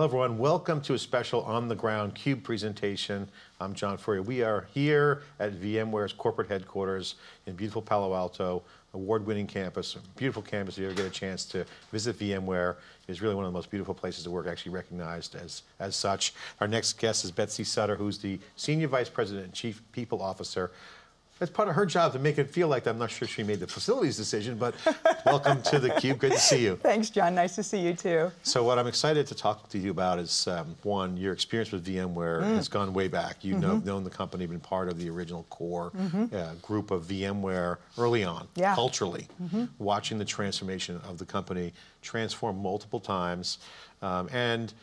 Hello everyone, welcome to a special On the Ground CUBE presentation. I'm John Furrier. We are here at VMware's corporate headquarters in beautiful Palo Alto, award-winning campus, beautiful campus. If you ever get a chance to visit VMware, it's really one of the most beautiful places to work, actually recognized as such. Our next guest is Betsy Sutter, who's the Senior Vice President and Chief People Officer. That's part of her job to make it feel like that. I'm not sure she made the facilities decision, but welcome to theCUBE, good to see you. Thanks, John, nice to see you too. So what I'm excited to talk to you about is, one, your experience with VMware has gone way back. You've known the company, been part of the original core group of VMware early on, culturally, watching the transformation of the company transform multiple times. And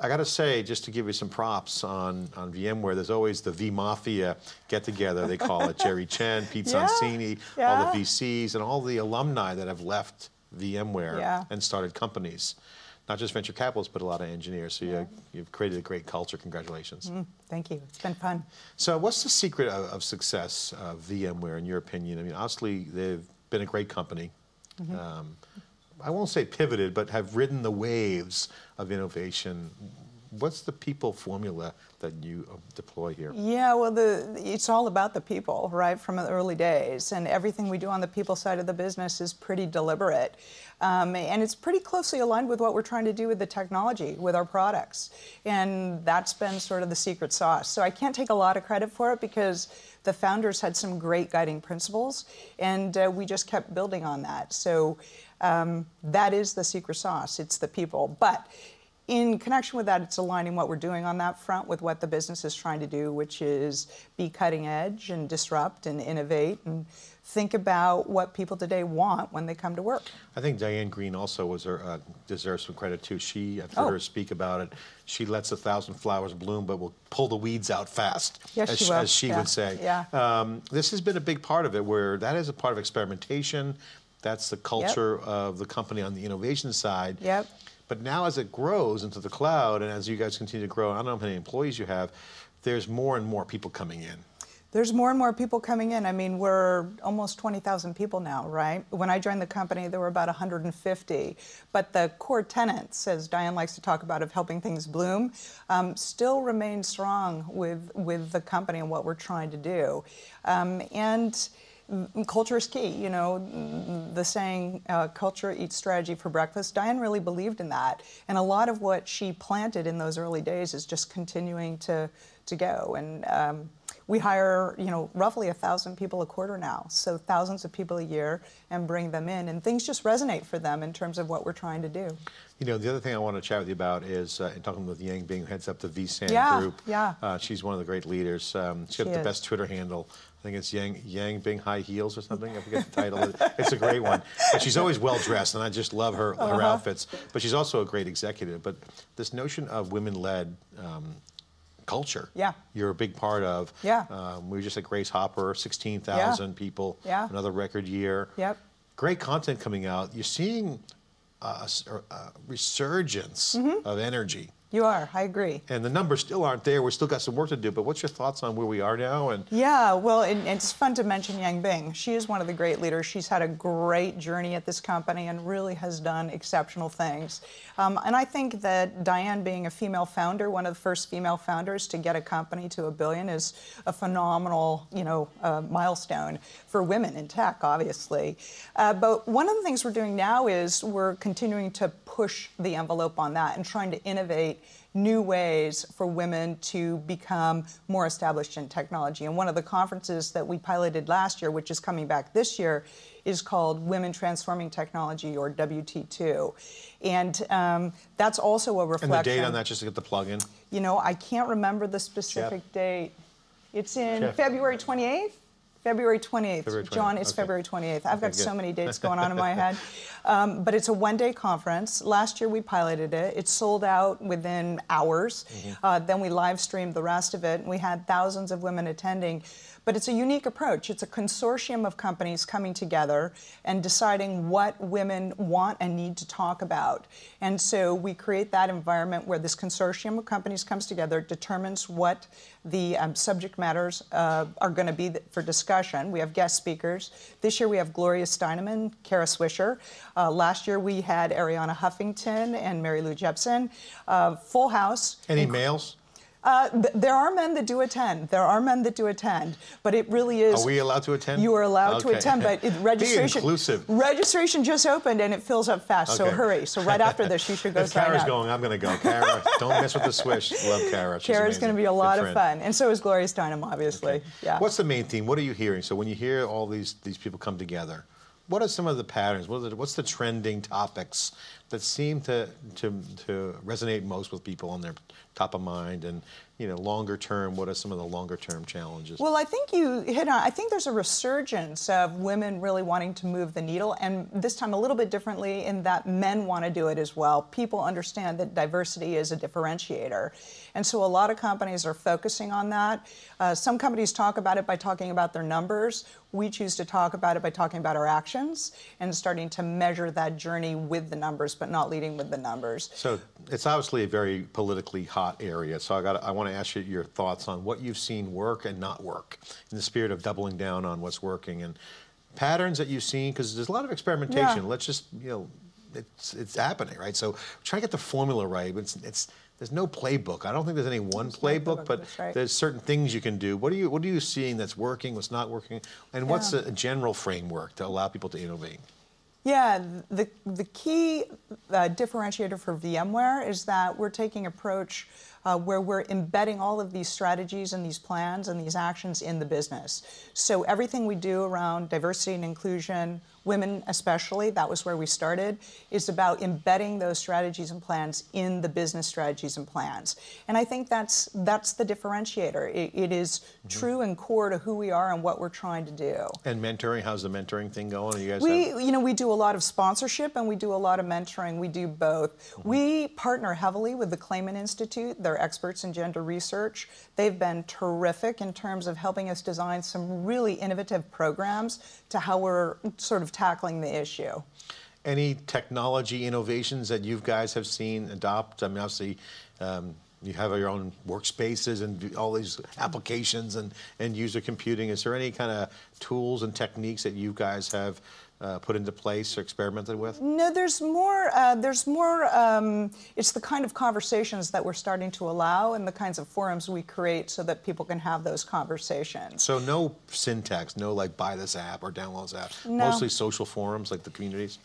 I got to say, just to give you some props on VMware, there's always the V-Mafia get-together, they call it. Jerry Chen, Pete Zansini, all the VCs, and all the alumni that have left VMware and started companies. Not just venture capitalists, but a lot of engineers. So you've created a great culture. Congratulations. Thank you. It's been fun. So what's the secret of success of VMware, in your opinion? I mean, obviously, they've been a great company. I won't say pivoted, but have ridden the waves of innovation. What's the people formula that you deploy here? Yeah, well, it's all about the people, right, from the early days. And everything we do on the people side of the business is pretty deliberate. And it's pretty closely aligned with what we're trying to do with the technology, with our products. And that's been sort of the secret sauce. So I can't take a lot of credit for it because the founders had some great guiding principles, and we just kept building on that. So that is the secret sauce, it's the people. But in connection with that, it's aligning what we're doing on that front with what the business is trying to do, which is be cutting edge and disrupt and innovate and think about what people today want when they come to work. I think Diane Greene also was deserves some credit too. She, I've heard her speak about it, she lets 1,000 flowers bloom, but will pull the weeds out fast, as she would say. This has been a big part of it, where that is a part of experimentation. That's the culture of the company on the innovation side. But now as it grows into the cloud, and as you guys continue to grow, I don't know how many employees you have, there's more and more people coming in. There's more and more people coming in. I mean, we're almost 20,000 people now, right? When I joined the company, there were about 150. But the core tenets, as Diane likes to talk about, of helping things bloom, still remain strong with the company and what we're trying to do. And culture is key, you know, the saying, culture eats strategy for breakfast. Diane really believed in that. And a lot of what she planted in those early days is just continuing to go. And we hire, you know, roughly 1,000 people a quarter now. So thousands of people a year, and bring them in. And things just resonate for them in terms of what we're trying to do. You know, the other thing I want to chat with you about is, talking with Yangbing, who heads up the VSAN group. She's one of the great leaders. She has the best Twitter handle. I think it's Yangbing High Heels or something. I forget the title. It's a great one. But she's always well-dressed, and I just love her, her outfits. But she's also a great executive. But this notion of women-led culture, you're a big part of. We were just at Grace Hopper, 16,000 people, another record year. Great content coming out. You're seeing a resurgence of energy. You are, I agree. And the numbers still aren't there. We've still got some work to do, but what's your thoughts on where we are now? And well, and it's fun to mention Yangbing. She is one of the great leaders. She's had a great journey at this company and really has done exceptional things. And I think that Diane being a female founder, one of the first female founders to get a company to $1 billion, is a phenomenal, you know, milestone for women in tech, obviously. But one of the things we're doing now is we're continuing to push the envelope on that and trying to innovate new ways for women to become more established in technology. And one of the conferences that we piloted last year, which is coming back this year, is called Women Transforming Technology, or WT2. And that's also a reflection. And the date on that, just to get the plug in? You know, I can't remember the specific date. It's in February 28th? February 28th. John, it's February 28th. I've got so many dates going on in my head. But it's a one-day conference. Last year we piloted it. It sold out within hours. Then we live streamed the rest of it, and we had thousands of women attending. But it's a unique approach. It's a consortium of companies coming together and deciding what women want and need to talk about. And so we create that environment where this consortium of companies comes together, determines what the subject matters are going to be for discussion, discussion. We have guest speakers. This year we have Gloria Steinem, Kara Swisher. Last year we had Arianna Huffington and Mary Lou Jepsen. Full house. Any males? There are men that do attend. There are men that do attend, but it really is. Are we allowed to attend? You are allowed to attend, but registration. Be inclusive. Registration just opened and it fills up fast. Okay. So hurry. So right after this, you should go. If Kara's going, I'm going to go. Kara, don't mess with the swish. Love Kara. Kara's going to be a lot of fun, and so is Gloria Steinem, obviously. Okay. Yeah. What's the main theme? What are you hearing? So when you hear all these people come together, what are some of the patterns? What's the trending topics that seem to resonate most with people on their top of mind, and longer term, what are some of the longer term challenges? Well, I think you hit on, I think there's a resurgence of women really wanting to move the needle, and this time a little bit differently in that men want to do it as well. People understand that diversity is a differentiator, and so a lot of companies are focusing on that. Some companies talk about it by talking about their numbers. We choose to talk about it by talking about our actions and starting to measure that journey with the numbers, but not leading with the numbers. So it's obviously a very politically hot area. So I want to ask you your thoughts on what you've seen work and not work, in the spirit of doubling down on what's working and patterns that you've seen, because there's a lot of experimentation. Yeah. Let's just, it's happening, right? So try to get the formula right. There's no playbook. I don't think there's any one playbook, but right, there's certain things you can do. What are you seeing that's working, what's not working, and what's a general framework to allow people to innovate? Yeah, the key differentiator for VMware is that we're taking approach where we're embedding all of these strategies and these plans and these actions in the business. So everything we do around diversity and inclusion, women especially, that was where we started, is about embedding those strategies and plans in the business strategies and plans. And I think that's the differentiator. It is true and core to who we are and what we're trying to do. And mentoring, how's the mentoring thing going? We do a lot of sponsorship and we do a lot of mentoring. We do both. We partner heavily with the Clayman Institute. They're experts in gender research. They've been terrific in terms of helping us design some really innovative programs to how we're sort of tackling the issue. Any technology innovations that you guys have seen adopt? I mean, obviously, you have your own workspaces and all these applications and user computing. Is there any kind of tools and techniques that you guys have put into place or experimented with? No, there's more. It's the kind of conversations that we're starting to allow and the kinds of forums we create so that people can have those conversations. So no syntax, no like buy this app or download this app. No. Mostly social forums like the communities?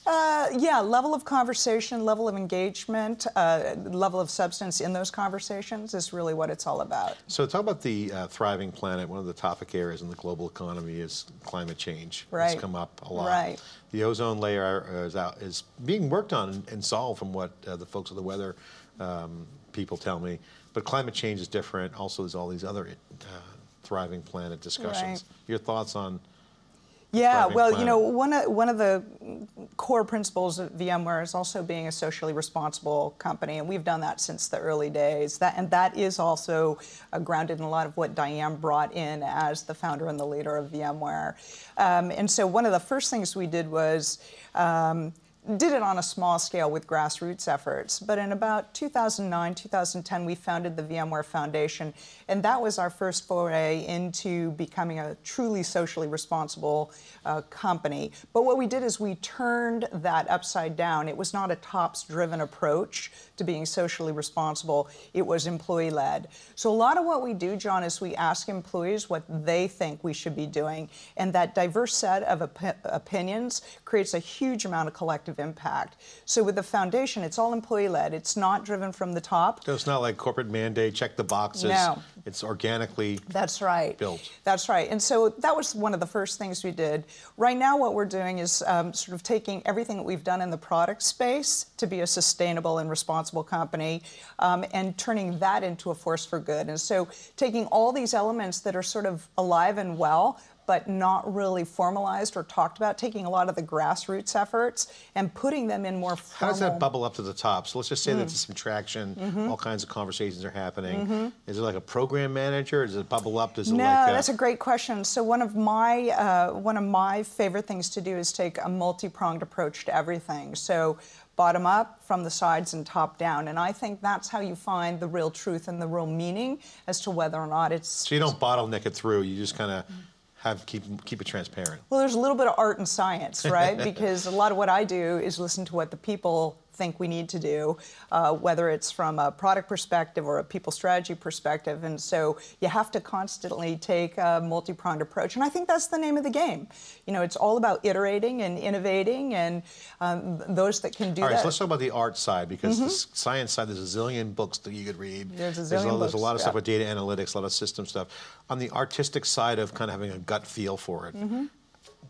Yeah, level of conversation, level of engagement, level of substance in those conversations is really what it's all about. So talk about the thriving planet. One of the topic areas in the global economy is climate change. Right. It's come up a lot. Right. The ozone layer is being worked on and solved from what the folks at the weather people tell me. But climate change is different. Also, there's all these other thriving planet discussions. Right. Your thoughts on... Yeah, well, one of the core principles of VMware is also being a socially responsible company, and we've done that since the early days. That is also grounded in a lot of what Diane brought in as the founder and the leader of VMware. And so one of the first things we did was did it on a small scale with grassroots efforts. But in about 2009, 2010, we founded the VMware Foundation, and that was our first foray into becoming a truly socially responsible company. But what we did is we turned that upside down. It was not a tops-driven approach to being socially responsible. It was employee-led. So a lot of what we do, John, is we ask employees what they think we should be doing, and that diverse set of opinions creates a huge amount of collective impact. So with the foundation, it's all employee-led. It's not driven from the top. So it's not like corporate mandate, check the boxes. No. It's organically built. That's right. And so that was one of the first things we did. Right now what we're doing is sort of taking everything that we've done in the product space to be a sustainable and responsible company and turning that into a force for good. And so taking all these elements that are sort of alive and well, but not really formalized or talked about, taking a lot of the grassroots efforts and putting them in more formal. How does that bubble up to the top? So let's just say there's some traction, all kinds of conversations are happening. Is it like a program manager? Does it bubble up? Does it that's a great question. So one of my favorite things to do is take a multi-pronged approach to everything. So bottom up, from the sides, and top down. And I think that's how you find the real truth and the real meaning as to whether or not it's... So you don't bottleneck it through, you just kind of have keep it transparent? Well, there's a little bit of art and science, right? Because a lot of what I do is listen to what the people think we need to do, whether it's from a product perspective or a people strategy perspective. And so you have to constantly take a multi-pronged approach. And I think that's the name of the game. You know, it's all about iterating and innovating, and those that can do that. All right, so let's talk about the art side, because the science side, there's a zillion books that you could read. There's a lot of stuff with data analytics, a lot of system stuff. On the artistic side of kind of having a gut feel for it,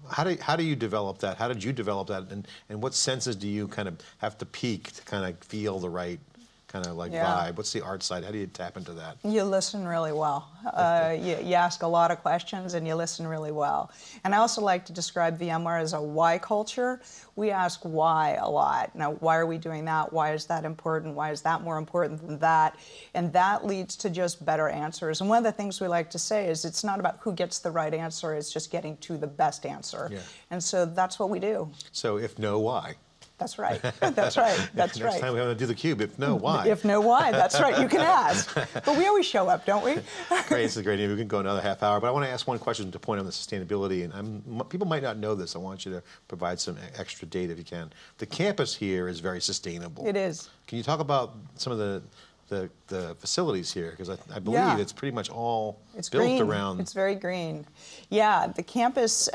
how do you develop that? How did you develop that? And what senses do you kind of have to peak to kind of feel the right kind of like vibe? What's the art side? How do you tap into that? You listen really well. You ask a lot of questions and you listen really well. And I also like to describe VMware as a why culture. We ask why a lot. Now, why are we doing that? Why is that important? Why is that more important than that? And that leads to just better answers. And one of the things we like to say is it's not about who gets the right answer, it's just getting to the best answer. Yeah. And so that's what we do. So if no, why? That's right. That's right. That's right. Next time we want to do theCUBE, if no, why? If no, why? That's right. You can ask. But we always show up, don't we? Great. This is great. We can go another half hour. But I want to ask one question to point on the sustainability. And people might not know this. I want you to provide some extra data if you can. The campus here is very sustainable. It is. Can you talk about some of the facilities here, because I believe it's pretty much all built around. It's very green. Yeah, the campus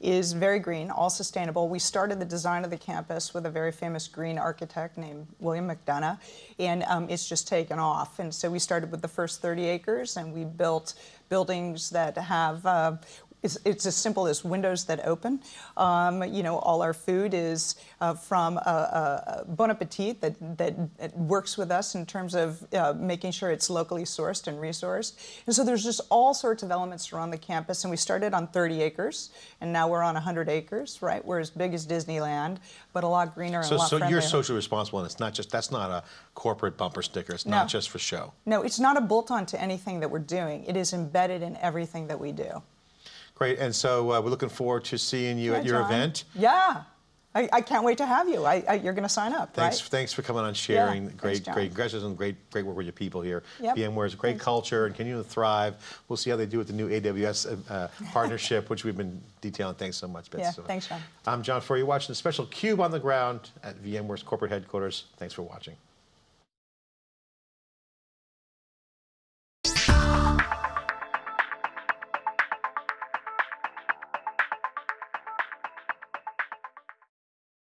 is very green, all sustainable. We started the design of the campus with a very famous green architect named William McDonough, and it's just taken off. And so we started with the first 30 acres, and we built buildings that have it's as simple as windows that open. You know, all our food is from Bon Appetit that works with us in terms of making sure it's locally sourced and resourced. And so there's just all sorts of elements around the campus. And we started on 30 acres, and now we're on 100 acres, right? We're as big as Disneyland, but a lot greener and a lot friendlier. So you're socially responsible, and it's not just, that's not a corporate bumper sticker. It's not just for show. No, it's not a bolt-on to anything that we're doing. It is embedded in everything that we do. Great, and so we're looking forward to seeing you at your event. Yeah, I can't wait to have you. You're going to sign up, right? Thanks for coming on, sharing. Yeah. Great congratulations on great work with your people here. Yep. VMware is a great culture and continue to thrive. We'll see how they do with the new AWS partnership, which we've been detailing. Thanks so much, Betsy. Yeah, thanks, John. I'm John Furrier. You're watching the special CUBE on the ground at VMware's corporate headquarters. Thanks for watching.